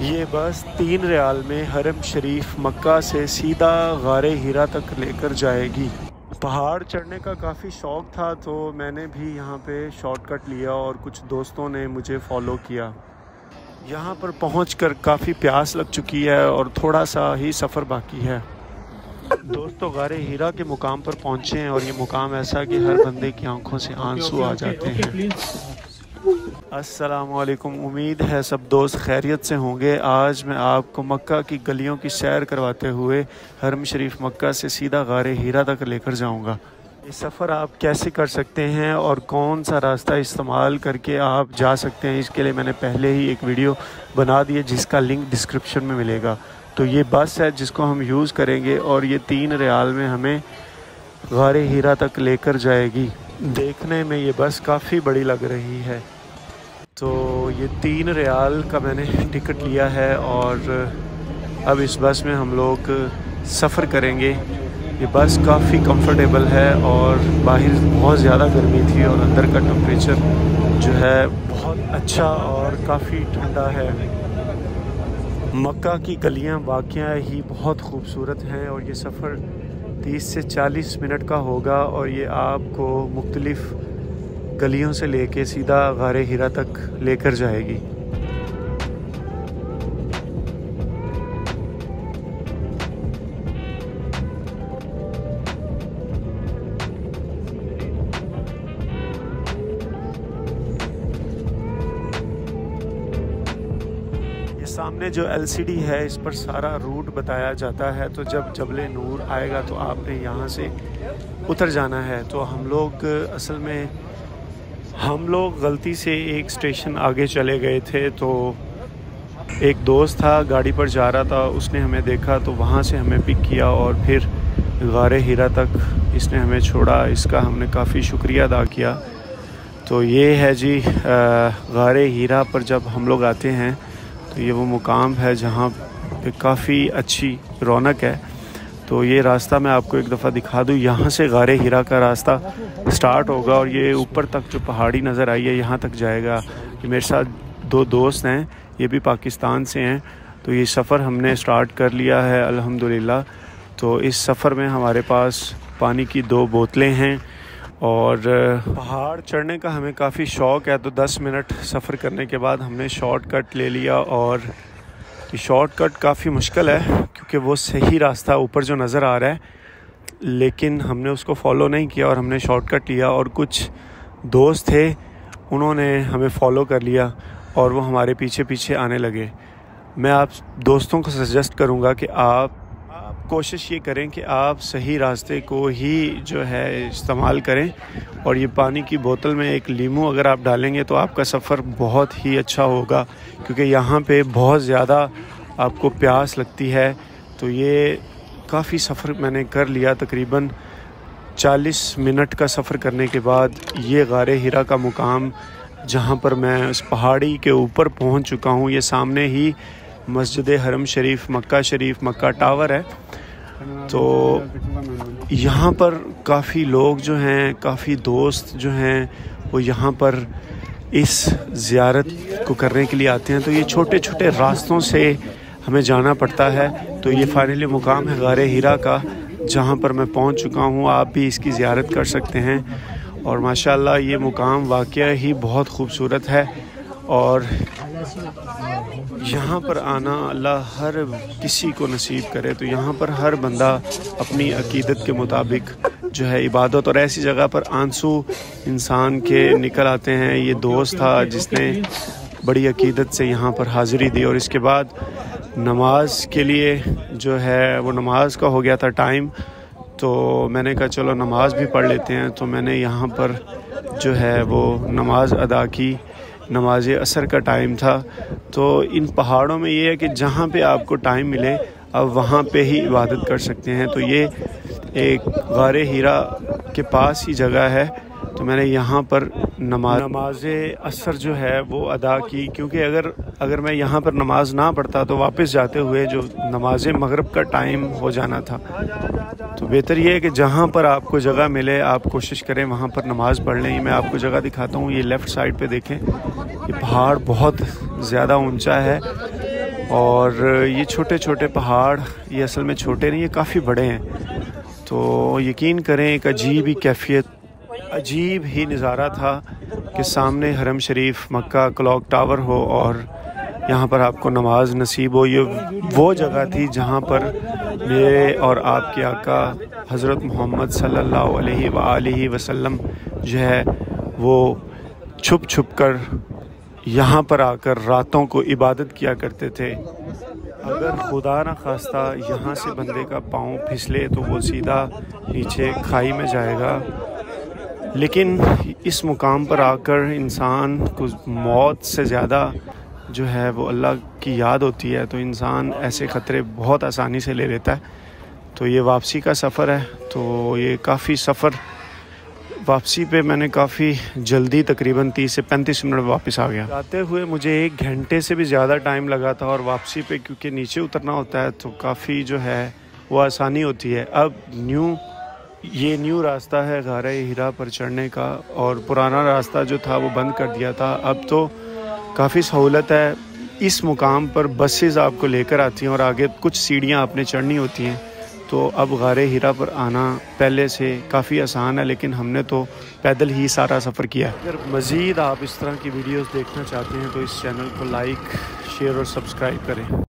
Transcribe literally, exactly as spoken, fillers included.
ये बस तीन रियाल में हरम शरीफ मक्का से सीधा ग़ार-ए-हिरा तक लेकर जाएगी। पहाड़ चढ़ने का काफ़ी शौक़ था तो मैंने भी यहाँ पे शॉर्टकट लिया और कुछ दोस्तों ने मुझे फॉलो किया। यहाँ पर पहुँचकर काफ़ी प्यास लग चुकी है और थोड़ा सा ही सफ़र बाकी है। दोस्तों, ग़ार-ए-हिरा के मुकाम पर पहुँचे हैं और ये मुकाम ऐसा कि हर बंदे की आंखों से आंसू आ जाते हैं। अस्सलामुअलैकुम, उम्मीद है सब दोस्त खैरियत से होंगे। आज मैं आपको मक्का की गलियों की सैर करवाते हुए हरम शरीफ मक्का से सीधा ग़ार-ए-हिरा तक लेकर जाऊंगा। ये सफ़र आप कैसे कर सकते हैं और कौन सा रास्ता इस्तेमाल करके आप जा सकते हैं, इसके लिए मैंने पहले ही एक वीडियो बना दी है जिसका लिंक डिस्क्रिप्शन में मिलेगा। तो ये बस है जिसको हम यूज़ करेंगे और ये तीन रियाल में हमें ग़ार-ए-हिरा तक लेकर जाएगी। देखने में ये बस काफ़ी बड़ी लग रही है। तो ये तीन रियाल का मैंने टिकट लिया है और अब इस बस में हम लोग सफ़र करेंगे। ये बस काफ़ी कंफर्टेबल है और बाहर बहुत ज़्यादा गर्मी थी और अंदर का टेम्परेचर जो है बहुत अच्छा और काफ़ी ठंडा है। मक्का की गलियां वाकया ही बहुत खूबसूरत हैं और ये सफ़र तीस से चालीस मिनट का होगा और ये आपको मुख्तलिफ़ गलियों से लेके सीधा ग़ार-ए-हिरा तक लेकर जाएगी। ये सामने जो एल सी डी है इस पर सारा रूट बताया जाता है। तो जब जबल नूर आएगा तो आपने यहाँ से उतर जाना है। तो हम लोग असल में हम लोग गलती से एक स्टेशन आगे चले गए थे। तो एक दोस्त था, गाड़ी पर जा रहा था, उसने हमें देखा तो वहाँ से हमें पिक किया और फिर ग़ार-ए-हिरा तक इसने हमें छोड़ा। इसका हमने काफ़ी शुक्रिया अदा किया। तो ये है जी ग़ार-ए-हिरा पर जब हम लोग आते हैं तो ये वो मुकाम है जहाँ पे काफ़ी अच्छी रौनक है। तो ये रास्ता मैं आपको एक दफ़ा दिखा दूँ। यहाँ से ग़ार-ए-हिरा का रास्ता स्टार्ट होगा और ये ऊपर तक जो पहाड़ी नज़र आई है यहाँ तक जाएगा। ये मेरे साथ दो दोस्त हैं, ये भी पाकिस्तान से हैं। तो ये सफ़र हमने स्टार्ट कर लिया है अल्हम्दुलिल्लाह। तो इस सफ़र में हमारे पास पानी की दो बोतलें हैं और पहाड़ चढ़ने का हमें काफ़ी शौक़ है। तो दस मिनट सफ़र करने के बाद हमने शॉर्टकट ले लिया और ये शॉर्टकट काफ़ी मुश्किल है क्योंकि वो सही रास्ता ऊपर जो नज़र आ रहा है लेकिन हमने उसको फॉलो नहीं किया और हमने शॉर्टकट लिया और कुछ दोस्त थे उन्होंने हमें फॉलो कर लिया और वो हमारे पीछे पीछे आने लगे। मैं आप दोस्तों को सजेस्ट करूँगा कि आप आप कोशिश ये करें कि आप सही रास्ते को ही जो है इस्तेमाल करें और ये पानी की बोतल में एक लीमू अगर आप डालेंगे तो आपका सफ़र बहुत ही अच्छा होगा क्योंकि यहाँ पे बहुत ज़्यादा आपको प्यास लगती है। तो ये काफ़ी सफ़र मैंने कर लिया। तकरीबन चालीस मिनट का सफ़र करने के बाद ये ग़ार-ए-हिरा का मुकाम जहाँ पर मैं उस पहाड़ी के ऊपर पहुँच चुका हूँ। ये सामने ही मस्जिद-ए-हरम शरीफ मक्का शरीफ मक्का टावर है। तो यहाँ पर काफ़ी लोग जो हैं, काफ़ी दोस्त जो हैं वो यहाँ पर इस ज़ियारत को करने के लिए आते हैं। तो ये छोटे छोटे रास्तों से हमें जाना पड़ता है। तो ये फाइनली मुकाम है ग़ार-ए-हिरा का जहाँ पर मैं पहुँच चुका हूँ। आप भी इसकी ज़ियारत कर सकते हैं और माशाल्लाह ये मुकाम वाकया ही बहुत खूबसूरत है और यहाँ पर आना अल्लाह हर किसी को नसीब करे। तो यहाँ पर हर बंदा अपनी अकीदत के मुताबिक जो है इबादत, और ऐसी जगह पर आंसू इंसान के निकल आते हैं। ये दोस्त था जिसने बड़ी अकीदत से यहाँ पर हाज़िरी दी और इसके बाद नमाज़ के लिए जो है वो नमाज का हो गया था टाइम। तो मैंने कहा चलो नमाज भी पढ़ लेते हैं। तो मैंने यहाँ पर जो है वो नमाज़ अदा की। नमाज़ असर का टाइम था। तो इन पहाड़ों में ये है कि जहाँ पे आपको टाइम मिले आप वहाँ पे ही इबादत कर सकते हैं। तो ये एक ग़ार-ए-हिरा के पास ही जगह है। तो मैंने यहाँ पर नमाज नमाज़ असर जो है वो अदा की क्योंकि अगर अगर मैं यहाँ पर नमाज़ ना पढ़ता तो वापस जाते हुए जो नमाज मगरिब का टाइम हो जाना था। तो बेहतर ये है कि जहाँ पर आपको जगह मिले आप कोशिश करें वहाँ पर नमाज़ पढ़ लें। मैं आपको जगह दिखाता हूँ। ये लेफ़्ट साइड पे देखें, ये पहाड़ बहुत ज़्यादा ऊंचा है और ये छोटे छोटे पहाड़, ये असल में छोटे नहीं, ये काफ़ी बड़े हैं। तो यकीन करें एक अजीब ही कैफियत, अजीब ही नज़ारा था कि सामने हरम शरीफ, मक्का क्लॉक टावर हो और यहाँ पर आपको नमाज नसीब हो। ये वो जगह थी जहाँ पर मेरे और आपके आका हज़रत मोहम्मद सल्लल्लाहु अलैहि वालैहि वसल्लम जो है वो छुप छुप कर यहाँ पर आकर रातों को इबादत किया करते थे। अगर खुदा न खास्ता यहाँ से बंदे का पाँव फिसले तो वो सीधा नीचे खाई में जाएगा, लेकिन इस मुकाम पर आकर इंसान को मौत से ज़्यादा जो है वो अल्लाह की याद होती है, तो इंसान ऐसे ख़तरे बहुत आसानी से ले लेता है। तो ये वापसी का सफ़र है, तो ये काफ़ी सफ़र वापसी पे मैंने काफ़ी जल्दी तकरीबन तीस से पैंतीस मिनट में वापस आ गया। जाते हुए मुझे एक घंटे से भी ज़्यादा टाइम लगा था, और वापसी पे क्योंकि नीचे उतरना होता है तो काफ़ी जो है वो आसानी होती है। अब न्यू ये न्यू रास्ता है ग़ार-ए-हिरा पर चढ़ने का, और पुराना रास्ता जो था वो बंद कर दिया था। अब तो काफ़ी सहूलत है। इस मुकाम पर बसेस आपको लेकर आती हैं और आगे कुछ सीढ़ियाँ आपने चढ़नी होती हैं। तो अब ग़ार-ए-हिरा पर आना पहले से काफ़ी आसान है, लेकिन हमने तो पैदल ही सारा सफ़र किया है। अगर मज़ीद आप इस तरह की वीडियोस देखना चाहते हैं तो इस चैनल को लाइक, शेयर और सब्सक्राइब करें।